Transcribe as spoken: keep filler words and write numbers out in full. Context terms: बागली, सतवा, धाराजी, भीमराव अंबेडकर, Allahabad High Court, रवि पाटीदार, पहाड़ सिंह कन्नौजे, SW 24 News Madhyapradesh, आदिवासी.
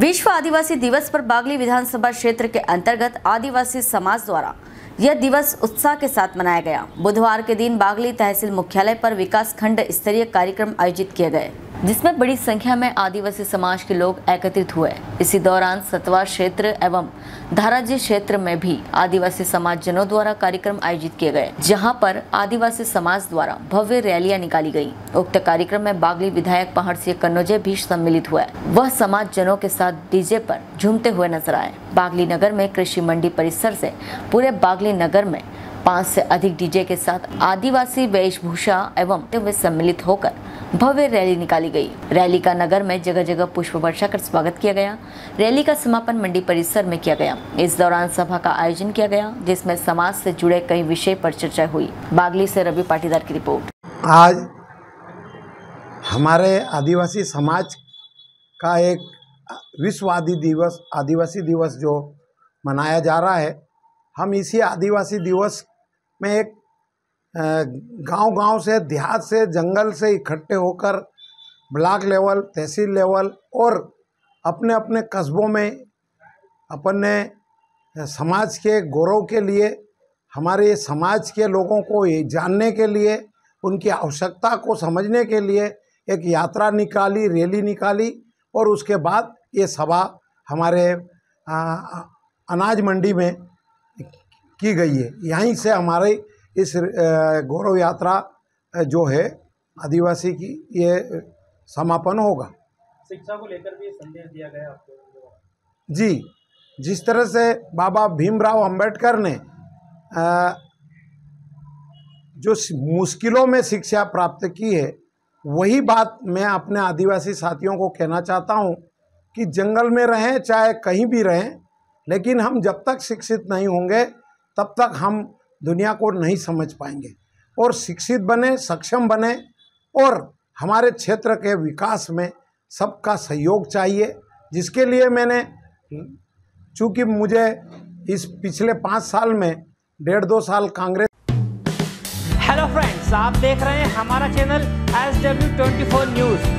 विश्व आदिवासी दिवस पर बागली विधानसभा क्षेत्र के अंतर्गत आदिवासी समाज द्वारा यह दिवस उत्साह के साथ मनाया गया। बुधवार के दिन बागली तहसील मुख्यालय पर विकास खंड स्तरीय कार्यक्रम आयोजित किए गए, जिसमें बड़ी संख्या में आदिवासी समाज के लोग एकत्रित हुए। इसी दौरान सतवा क्षेत्र एवं धाराजी क्षेत्र में भी आदिवासी समाज जनों द्वारा कार्यक्रम आयोजित किए गए, जहां पर आदिवासी समाज द्वारा भव्य रैलियां निकाली गयी। उक्त कार्यक्रम में बागली विधायक पहाड़ सिंह कन्नौजे भी सम्मिलित हुए। वह समाज जनों के साथ डीजे पर झूमते हुए नजर आए। बागली नगर में कृषि मंडी परिसर से पूरे बागली नगर में पाँच से अधिक डीजे के साथ आदिवासी वेशभूषा एवं वे सम्मिलित होकर भव्य रैली निकाली गई। रैली का नगर में जगह जगह पुष्प वर्षा कर स्वागत किया गया। रैली का समापन मंडी परिसर में किया गया। इस दौरान सभा का आयोजन किया गया, जिसमें समाज से जुड़े कई विषय पर चर्चा हुई। बागली से रवि पाटीदार की रिपोर्ट। आज हमारे आदिवासी समाज का एक विश्व आदि दिवस आदिवासी दिवस जो मनाया जा रहा है, हम इसी आदिवासी दिवस में एक गांव-गांव से देहात से जंगल से इकट्ठे होकर ब्लॉक लेवल तहसील लेवल और अपने अपने कस्बों में अपन ने समाज के गौरव के लिए हमारे समाज के लोगों को ये जानने के लिए उनकी आवश्यकता को समझने के लिए एक यात्रा निकाली, रैली निकाली और उसके बाद ये सभा हमारे आ, अनाज मंडी में की गई है। यहीं से हमारे इस गौरव यात्रा जो है आदिवासी की ये समापन होगा। शिक्षा को लेकर भी संदेश दिया गया आपको। जी, जिस तरह से बाबा भीमराव अंबेडकर ने जो मुश्किलों में शिक्षा प्राप्त की है, वही बात मैं अपने आदिवासी साथियों को कहना चाहता हूं कि जंगल में रहें चाहे कहीं भी रहें, लेकिन हम जब तक शिक्षित नहीं होंगे तब तक हम दुनिया को नहीं समझ पाएंगे। और शिक्षित बने, सक्षम बने और हमारे क्षेत्र के विकास में सबका सहयोग चाहिए, जिसके लिए मैंने चूँकि मुझे इस पिछले पाँच साल में डेढ़ दो साल कांग्रेस। हेलो फ्रेंड्स, आप देख रहे हैं हमारा channel S W twenty four news.